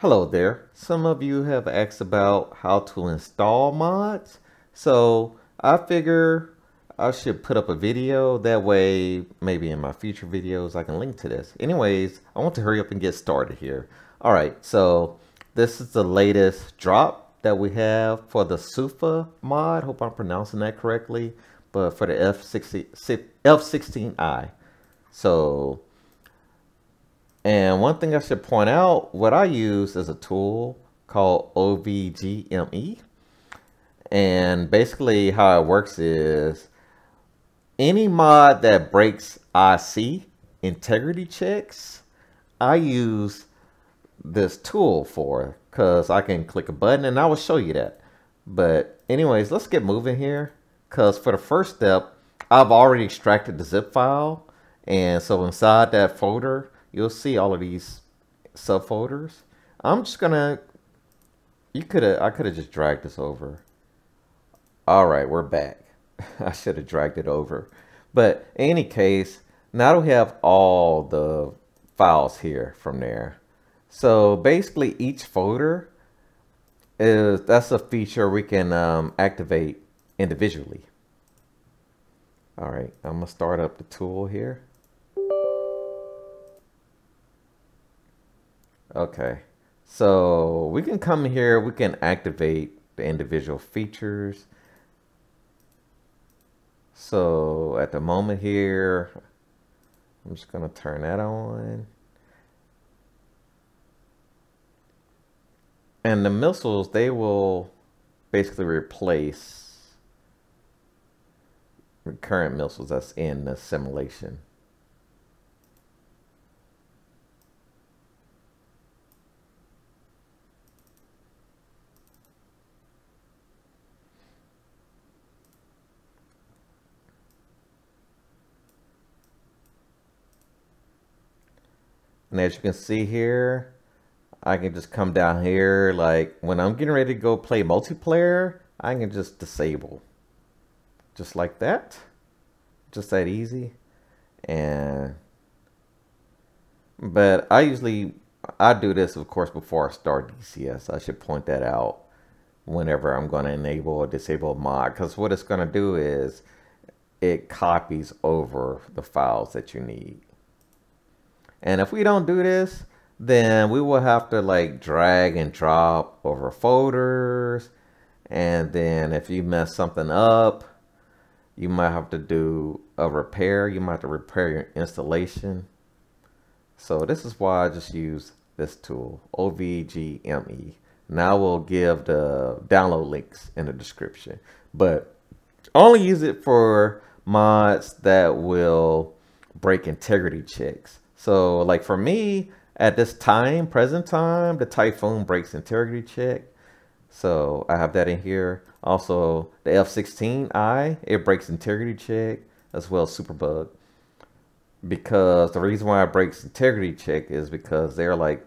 Hello there. Some of you have asked about how to install mods, so I figure I should put up a video that way maybe in my future videos I can link to this. Anyways, I want to hurry up and get started here. Alright, so this is the latest drop that we have for the SUFA mod. Hope I'm pronouncing that correctly, but for the F16i. So and one thing I should point out, what I use is a tool called OVGME. And basically how it works is any mod that breaks IC integrity checks, I use this tool for, because I can click a button and I will show you that. But anyways, let's get moving here, because for the first step, I've already extracted the zip file. And so inside that folder, you'll see all of these subfolders. I'm just gonna, I could have just dragged this over. All right, we're back. I should have dragged it over. But in any case, now we have all the files here from there. So basically each folder is, that's a feature we can activate individually. All right, I'm gonna start up the tool here. Okay, so we can come here, we can activate the individual features. So at the moment here, I'm just going to turn that on. And the missiles, they will basically replace the current missiles that's in the simulation. And as you can see here, I can just come down here, like when I'm getting ready to go play multiplayer, I can just disable. Just like that. Just that easy. And but I do this, of course, before I start DCS. I should point that out whenever I'm going to enable or disable a mod, because what it's going to do is it copies over the files that you need. And if we don't do this, then we will have to like drag and drop over folders. And then if you mess something up, you might have to do a repair. You might have to repair your installation. So this is why I just use this tool, OVGME. And I will give the download links in the description. But only use it for mods that will break integrity checks. So like for me, at this time, present time, the Typhoon breaks integrity check. So I have that in here. Also the F-16i, it breaks integrity check, as well as Superbug. Because the reason why it breaks integrity check is because they're like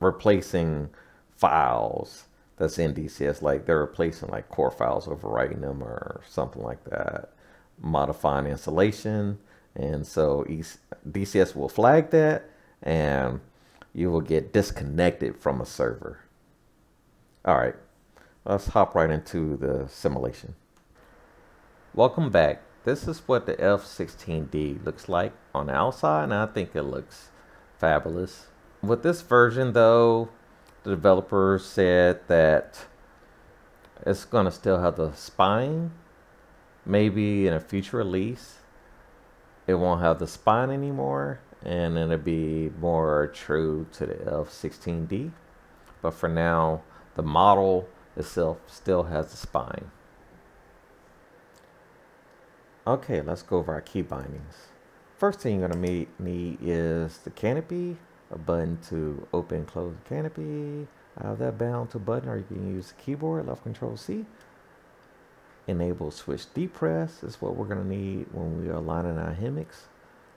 replacing files that's in DCS. Like they're replacing like core files, overwriting them or something like that, modifying installation. And so DCS will flag that and you will get disconnected from a server. All right, let's hop right into the simulation. Welcome back. This is what the F-16D looks like on the outside, and I think it looks fabulous. With this version though, the developer said that it's gonna still have the spine. Maybe in a future release, it won't have the spine anymore, and it'll be more true to the F-16D. But for now, the model itself still has the spine. Okay, let's go over our key bindings. First thing you're gonna need is the canopy, a button to open and close the canopy. I have that bound to button, or you can use the keyboard, left control C. Enable switch depress is what we're going to need when we are aligning our HMCS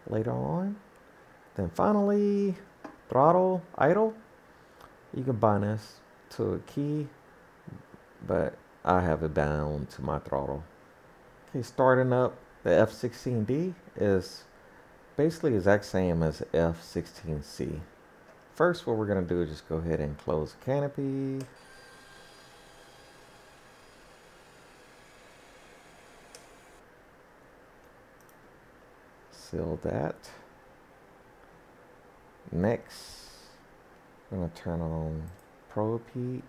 later on. Then finally, throttle, idle. You can bind this to a key, but I have it bound to my throttle. Okay, starting up the F-16D is basically the exact same as F-16C. first what we're going to do is just go ahead and close the canopy. Seal that. Next, I'm going to turn on ProPete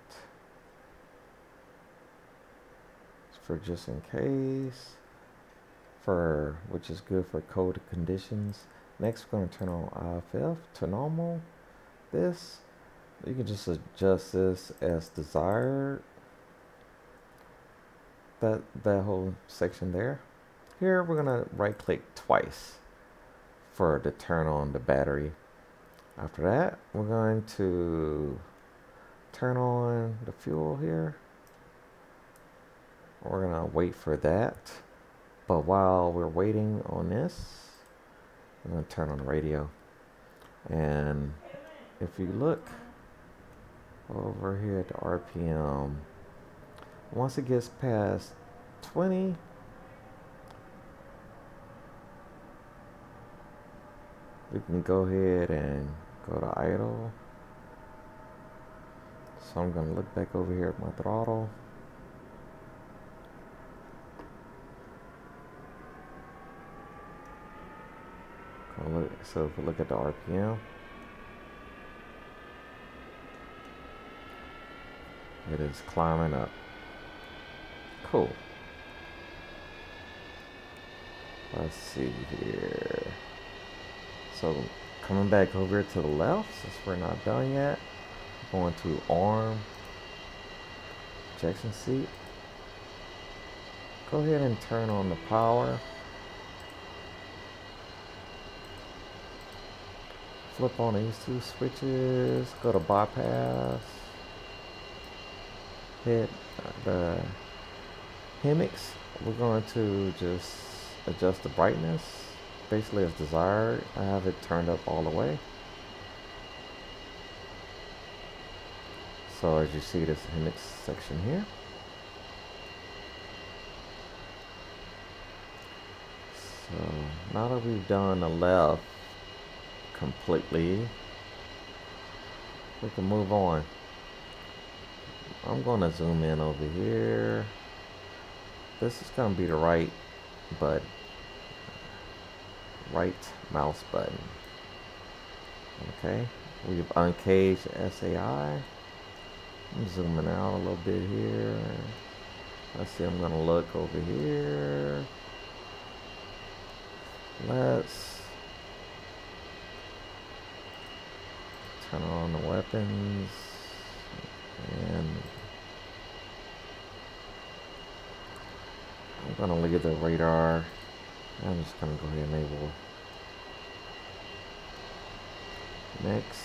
for just in case, for which is good for cold conditions. Next, we're going to turn on IFF to normal. This, you can just adjust this as desired. That whole section there. Here, we're going to right click twice for to turn on the battery. After that, we're going to turn on the fuel here. We're going to wait for that. But while we're waiting on this, I'm going to turn on the radio. And if you look over here at the RPM, once it gets past 20, we can go ahead and go to idle. So I'm going to look back over here at my throttle. So if we look at the RPM, it is climbing up. Cool. Let's see here. So coming back over to the left, since we're not done yet, going to arm, ejection seat. Go ahead and turn on the power. Flip on these two switches, go to bypass, hit the HMCS. We're going to just adjust the brightness, basically as desired. I have it turned up all the way. So as you see, this HMCS section here. So now that we've done the left completely, we can move on. I'm going to zoom in over here. This is going to be the right mouse button. Okay, we've uncaged SAI. I'm zooming out a little bit here. Let's see, I'm going to look over here. Let's turn on the weapons and I'm gonna leave the radar. I'm just gonna go ahead and enable next.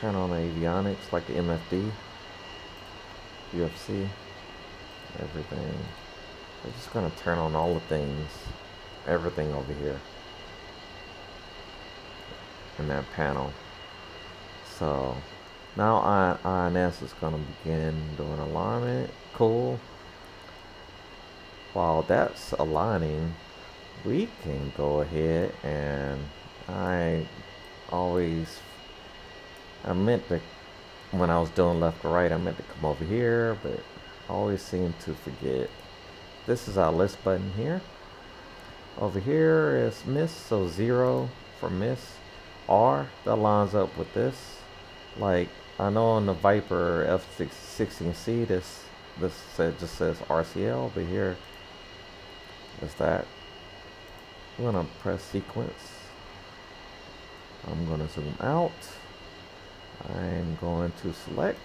Turn on the avionics like the MFD, UFC, everything. I'm just going to turn on all the things, everything over here in that panel. So now INS is going to begin doing alignment. Cool. While that's aligning, we can go ahead and I meant to, when I was doing left to right, I meant to come over here, but I always seem to forget. This is our list button here. Over here is miss, so 0 for miss. R, that lines up with this. Like, I know on the Viper F16C, just says RCL, but here is that. I'm gonna press sequence. I'm gonna zoom out. I'm going to select.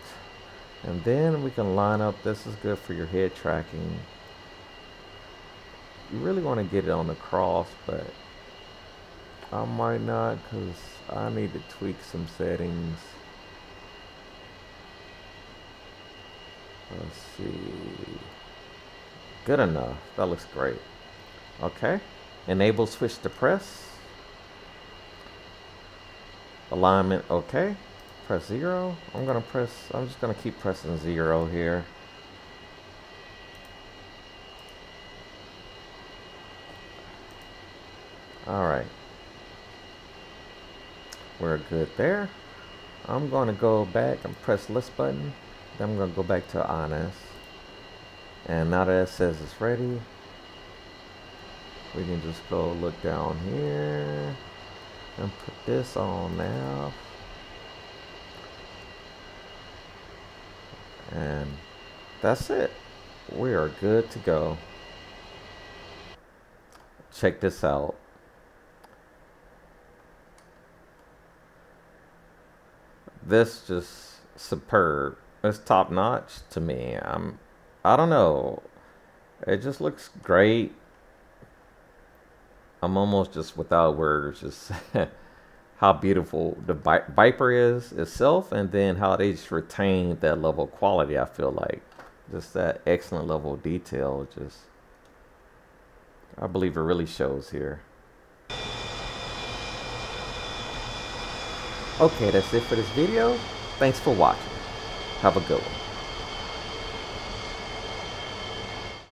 And then we can line up. This is good for your head tracking. You really want to get it on the cross, but I might not because I need to tweak some settings. Let's see. Good enough. That looks great. Okay. Enable switch to press. Alignment okay. Press 0. I'm just gonna keep pressing 0 here. Alright. We're good there. I'm going to go back and press list button. Then I'm going to go back to INS. And now that it says it's ready, we can just go look down here and put this on now. And that's it. We are good to go. Check this out. This just superb. It's top notch to me. I don't know. It just looks great. I'm almost just without words. Just how beautiful the Viper is itself, and then how they just retained that level of quality. I feel like just that excellent level of detail. Just, I believe it really shows here. Okay, that's it for this video. Thanks for watching. Have a good one.